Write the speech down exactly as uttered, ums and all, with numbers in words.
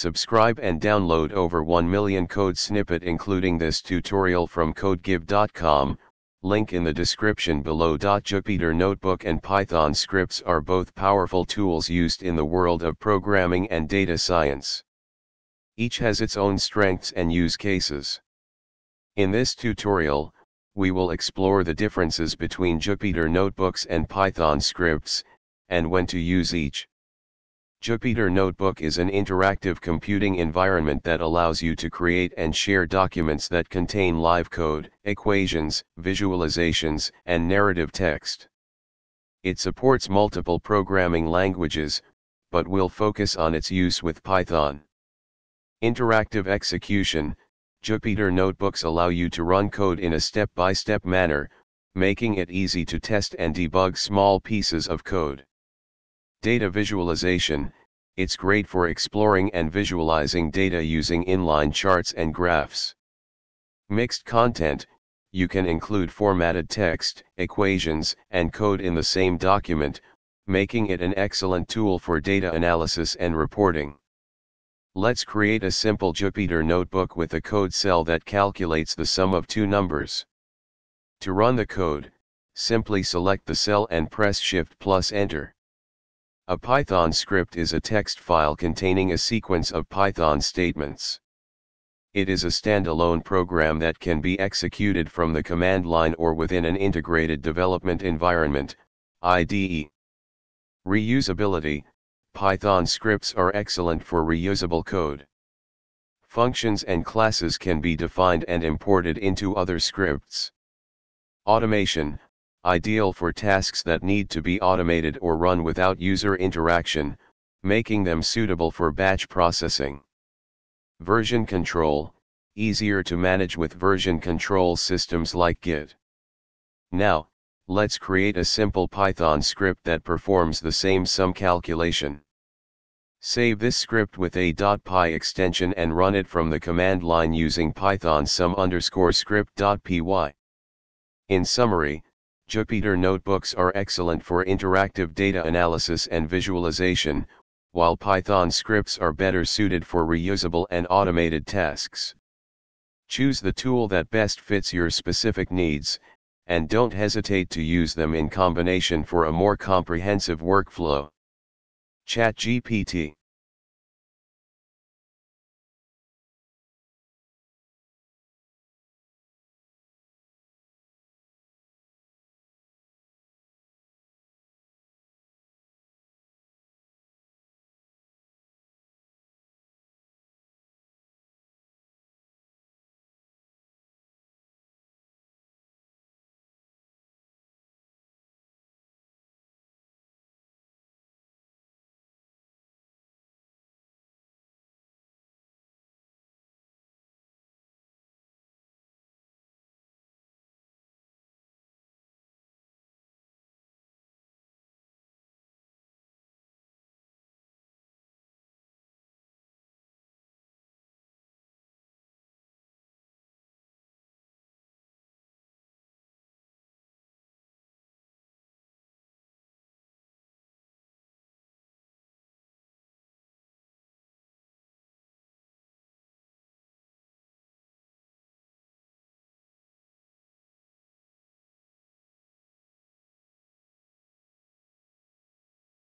Subscribe and download over one million code snippet including this tutorial from CodeGive dot com, link in the description below. Jupyter Notebook and Python scripts are both powerful tools used in the world of programming and data science. Each has its own strengths and use cases. In this tutorial, we will explore the differences between Jupyter Notebooks and Python scripts, and when to use each. Jupyter Notebook is an interactive computing environment that allows you to create and share documents that contain live code, equations, visualizations, and narrative text. It supports multiple programming languages, but we'll focus on its use with Python. Interactive execution. Jupyter Notebooks allow you to run code in a step-by-step manner, making it easy to test and debug small pieces of code. Data visualization. It's great for exploring and visualizing data using inline charts and graphs. Mixed content. You can include formatted text, equations, and code in the same document, making it an excellent tool for data analysis and reporting. Let's create a simple Jupyter Notebook with a code cell that calculates the sum of two numbers. To run the code, simply select the cell and press Shift plus Enter. A Python script is a text file containing a sequence of Python statements. It is a standalone program that can be executed from the command line or within an integrated development environment, I D E. Reusability. Python scripts are excellent for reusable code. Functions and classes can be defined and imported into other scripts. Automation. Ideal for tasks that need to be automated or run without user interaction, making them suitable for batch processing. Version control, easier to manage with version control systems like Git. Now, let's create a simple Python script that performs the same sum calculation. Save this script with a .py extension and run it from the command line using python sum underscore script.py. In summary, Jupyter Notebooks are excellent for interactive data analysis and visualization, while Python scripts are better suited for reusable and automated tasks. Choose the tool that best fits your specific needs, and don't hesitate to use them in combination for a more comprehensive workflow. ChatGPT.